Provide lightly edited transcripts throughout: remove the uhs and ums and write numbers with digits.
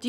Do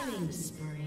Killing spree.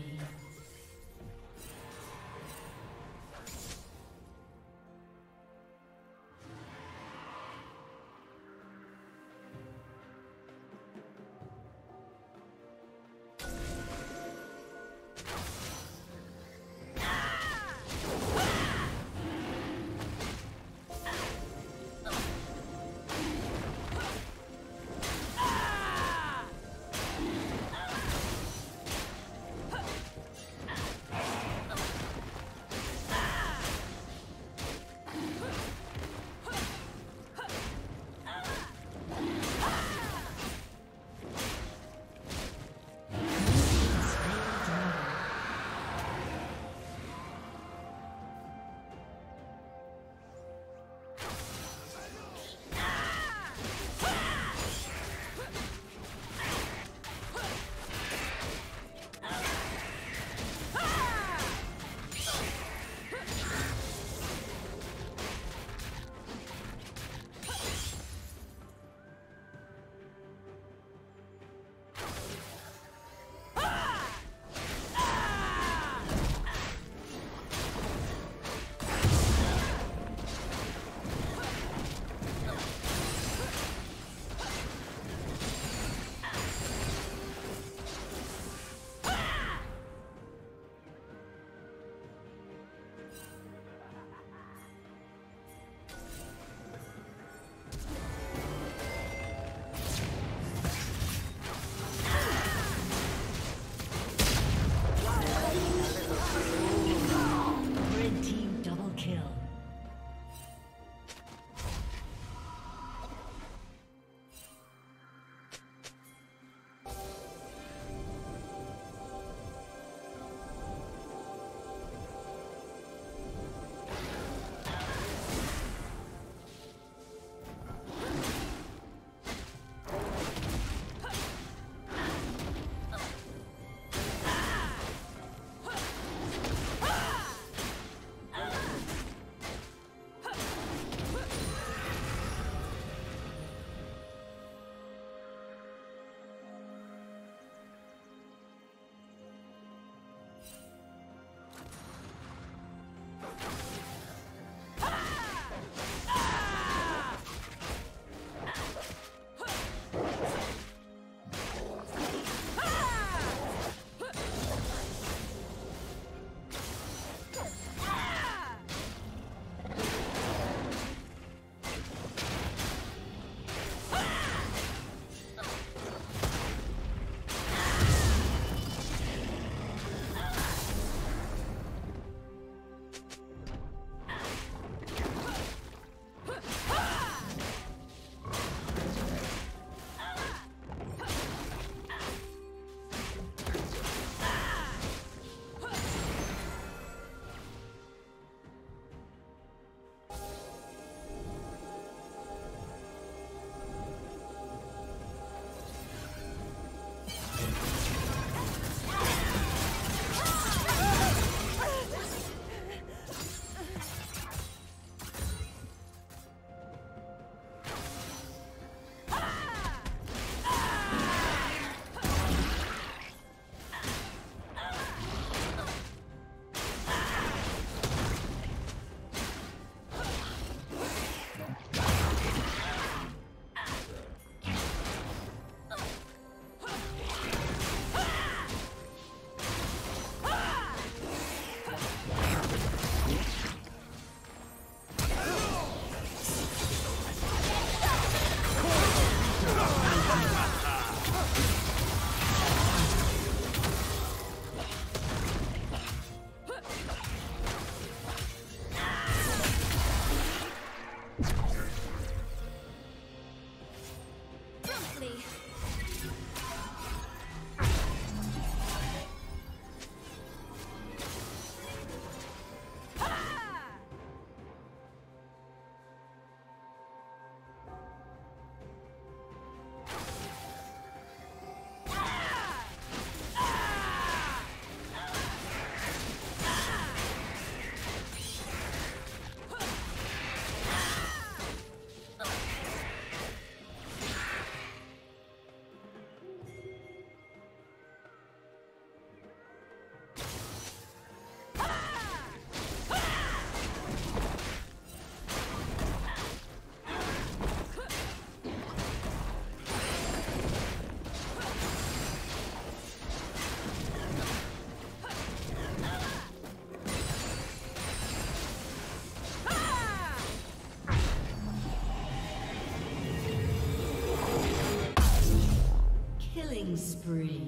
Killing spree.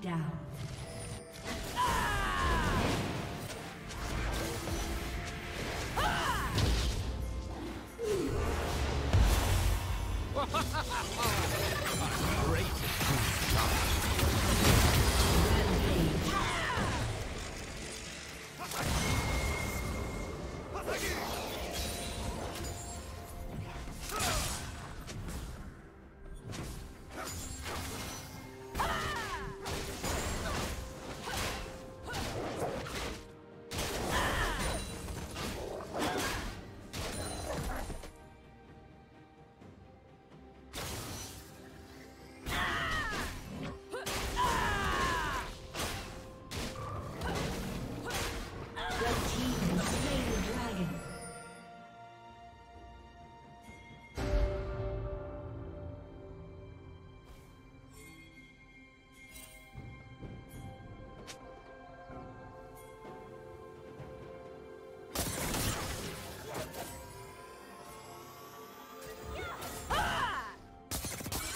Down.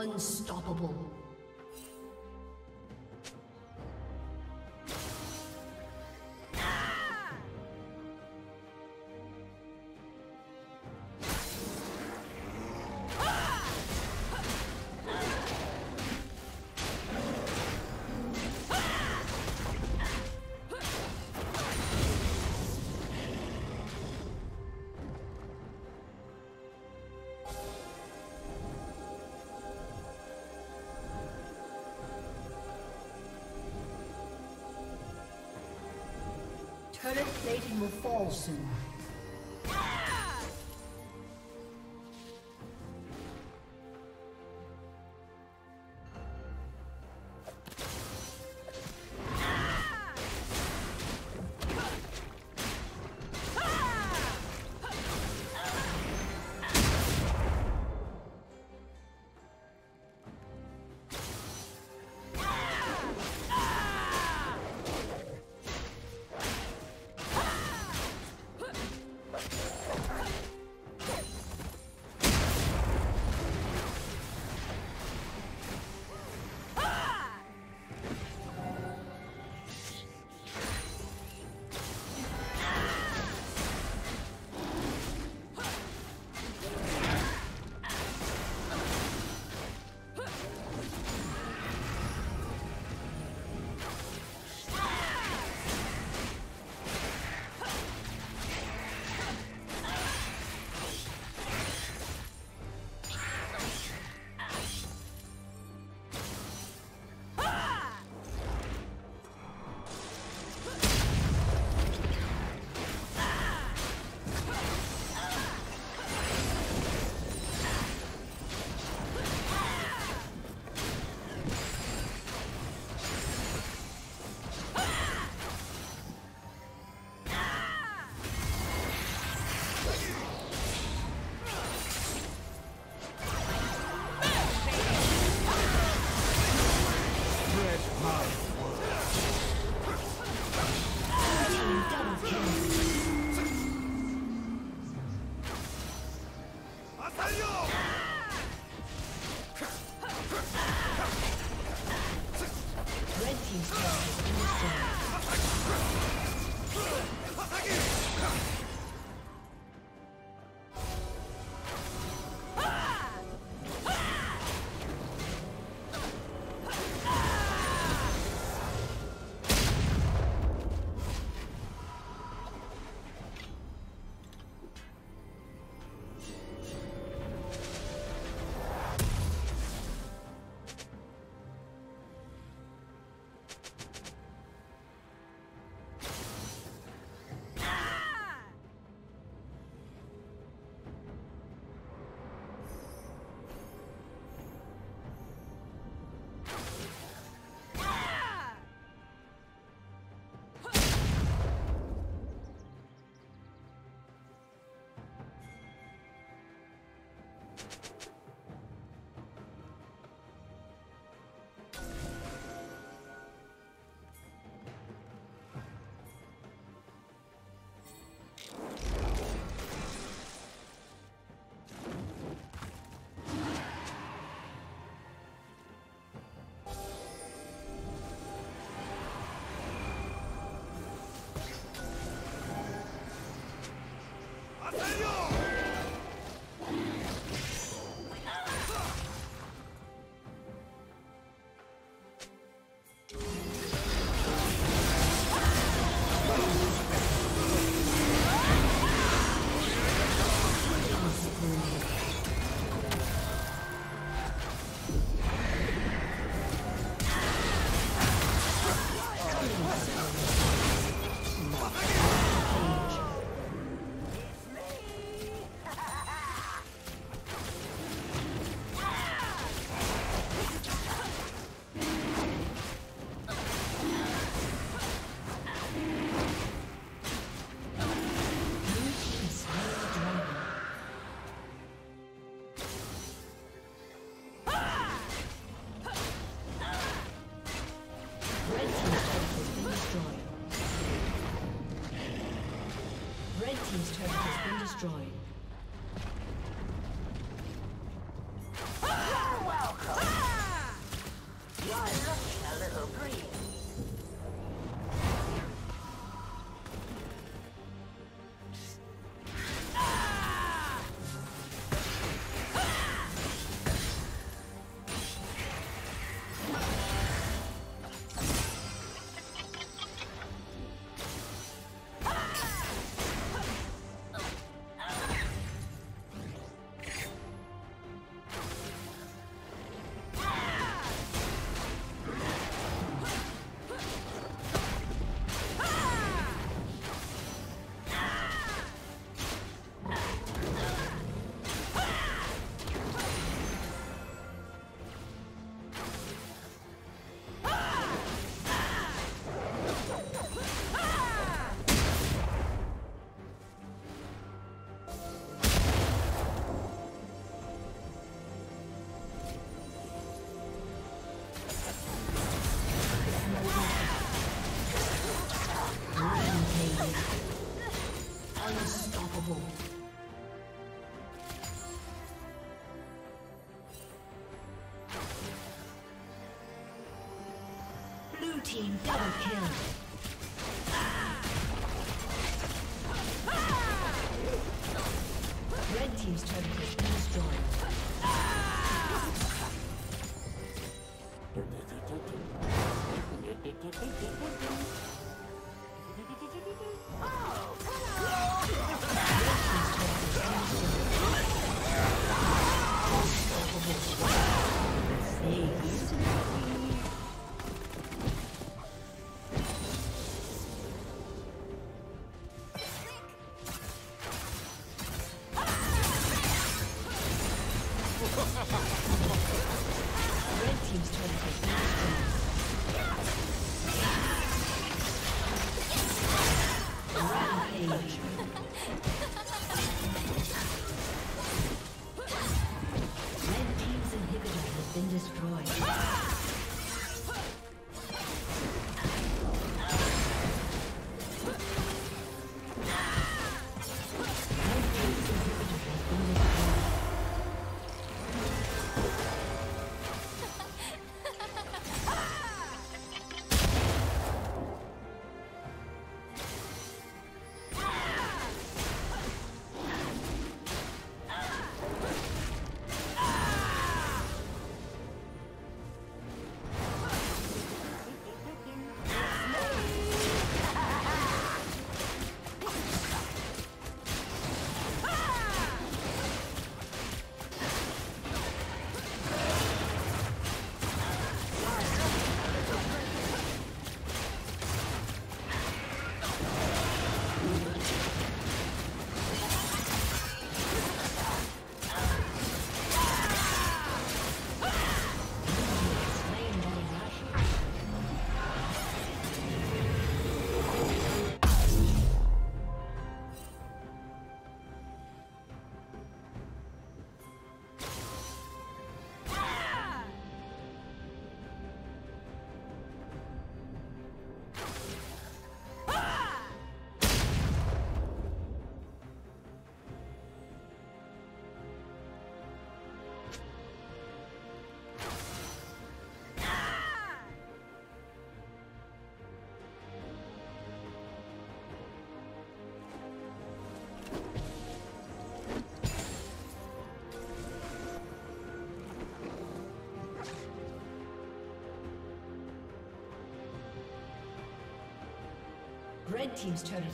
Unstoppable. Turret plating will fall soon. team's turret has been destroyed. Team double kill. Red team's turret has been destroyed. Red team's turret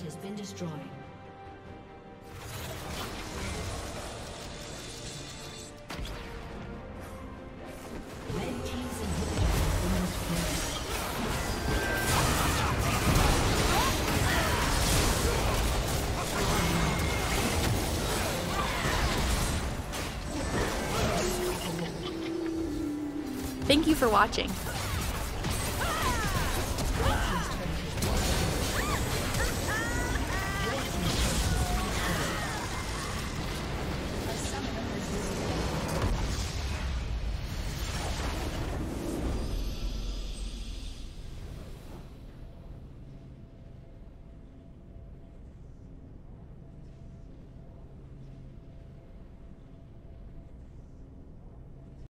has been destroyed. Thank you for watching.